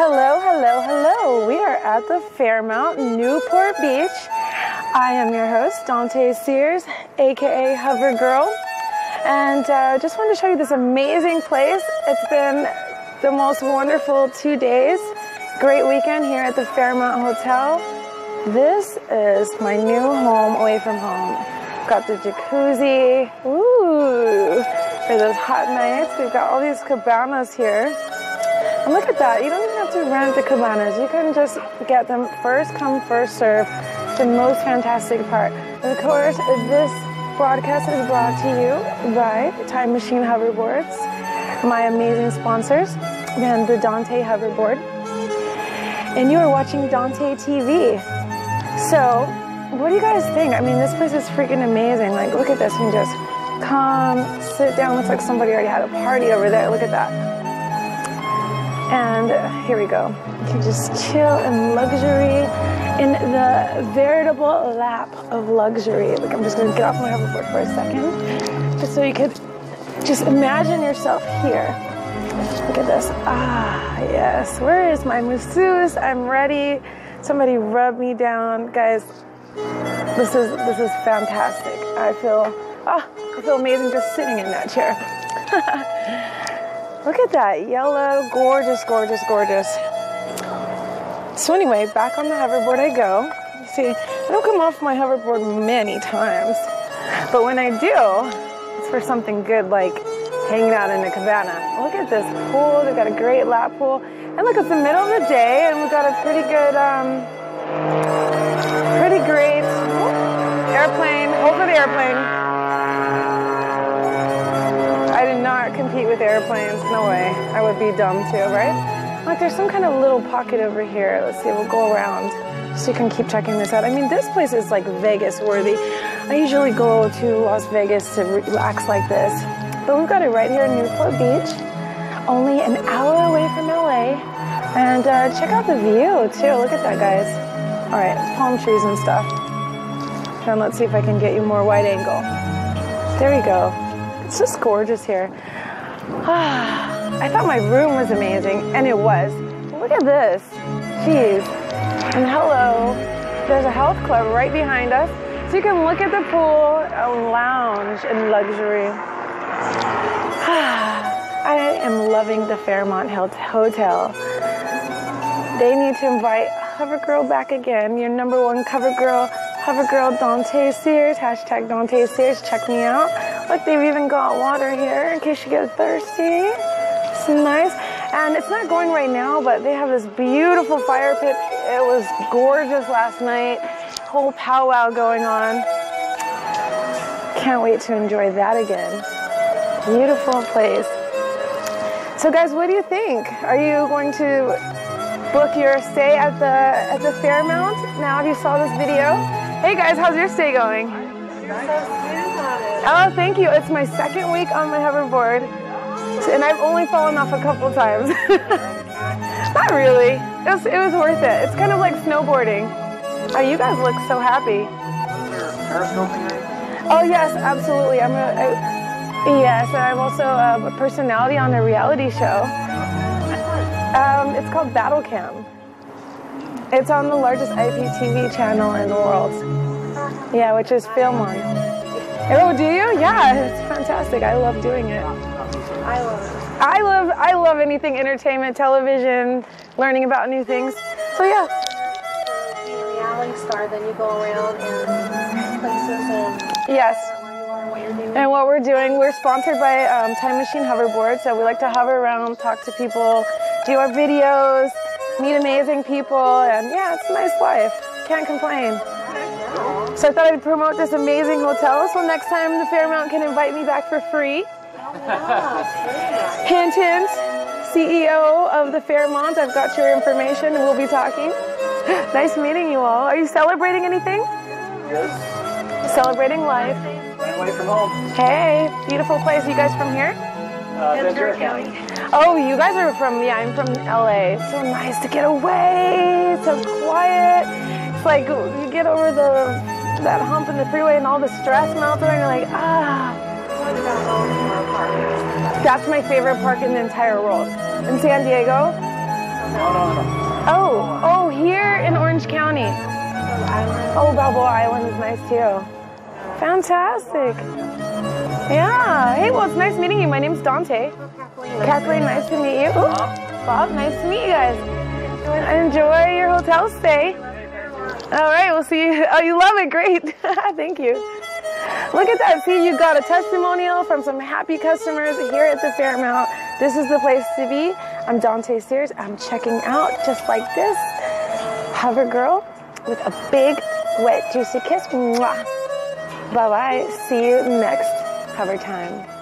Hello, hello, hello. We are at the Fairmont Newport Beach. I am your host, Dante Sears, aka Hover Girl, and just wanted to show you this amazing place. It's been the most wonderful 2 days. Great weekend here at the Fairmont Hotel. This is my new home away from home. Got the jacuzzi. Ooh, for those hot nights. We've got all these cabanas here. And look at that, you don't even have to rent the cabanas. You can just get them first come, first serve. The most fantastic part. And of course, this broadcast is brought to you by Time Machine Hoverboards, my amazing sponsors, and the Dante Hoverboard. And you are watching Dante TV. So, what do you guys think? I mean, this place is freaking amazing. Like, look at this, you can just come, sit down. Looks like somebody already had a party over there. Look at that. And here we go. You can just chill in luxury, in the veritable lap of luxury. Like, I'm just gonna get off my hoverboard for a second, just so you could just imagine yourself here. Look at this. Ah, yes. Where is my masseuse? I'm ready. Somebody rub me down, guys. This is fantastic. I feel amazing just sitting in that chair. Look at that yellow, gorgeous, gorgeous, gorgeous. So anyway, back on the hoverboard I go. You see, I don't come off my hoverboard many times, but when I do, it's for something good like hanging out in a cabana. Look at this pool, they've got a great lap pool. And look, it's the middle of the day and we've got a pretty good, pretty great airplane. Hold the airplane. I did not compete with airplanes, no way. I would be dumb too, right? Like, there's some kind of little pocket over here. Let's see, we'll go around so you can keep checking this out. I mean, this place is like Vegas worthy. I usually go to Las Vegas to relax like this, but we've got it right here in Newport Beach, only an hour away from LA. And check out the view too, look at that, guys. All right, palm trees and stuff. And let's see if I can get you more wide angle. There we go. It's just gorgeous here. Ah, I thought my room was amazing, and it was. Look at this. Jeez. And hello. There's a health club right behind us, so you can look at the pool and lounge in luxury. Ah, I am loving the Fairmont Hotel. They need to invite Hovergirl back again, your number one Hovergirl. Hovergirl Dante Sears, hashtag Dante Sears, check me out. Look, they've even got water here in case you get thirsty. It's nice. And it's not going right now, but they have this beautiful fire pit. It was gorgeous last night. Whole powwow going on. Can't wait to enjoy that again. Beautiful place. So guys, what do you think? Are you going to book your stay at the Fairmont? Now if you saw this video, hey guys, how's your stay going? You're so smooth on it. Oh, thank you. It's my second week on my hoverboard, and I've only fallen off a couple times. Not really. It was worth it. It's kind of like snowboarding. Oh, you guys look so happy. Oh yes, absolutely. I'm also a personality on a reality show. It's called BattleCam. It's on the largest IPTV channel in the world. Yeah, which is FilmOn. Oh, do you? Yeah, it's fantastic. I love doing it. I love it. I love anything entertainment, television, learning about new things. So yeah. If you're a reality star, then you go around and places and. Yes. And what we're doing, we're sponsored by Time Machine Hoverboards, so we like to hover around, talk to people, do our videos, meet amazing people, and yeah, it's a nice life. Can't complain. So I thought I'd promote this amazing hotel, so next time the Fairmont can invite me back for free. Hint, hint, CEO of the Fairmont, I've got your information and we'll be talking. Nice meeting you all. Are you celebrating anything? Yes. Celebrating life. Away from home. Hey, beautiful place. You guys from here? Ventura County. Oh, you guys are from, yeah, I'm from LA. It's so nice to get away. It's so quiet. It's like you get over that hump in the freeway and all the stress melts away and you're like, ah. That's my favorite park in the entire world. In San Diego, Oh, oh, here in Orange County. Oh, Balboa Island is nice too. Fantastic. Yeah. Hey, well, it's nice meeting you. My name's Dante. Kathleen, nice to meet you. Ooh, Bob, nice to meet you guys. Enjoy your hotel stay. All right, we'll see you. Oh, you love it. Great. Thank you. Look at that. See, you got a testimonial from some happy customers here at the Fairmont. This is the place to be. I'm Dante Sears. I'm checking out just like this. Hover Girl with a big, wet, juicy kiss. Mwah. Bye-bye. See you next Hover Time.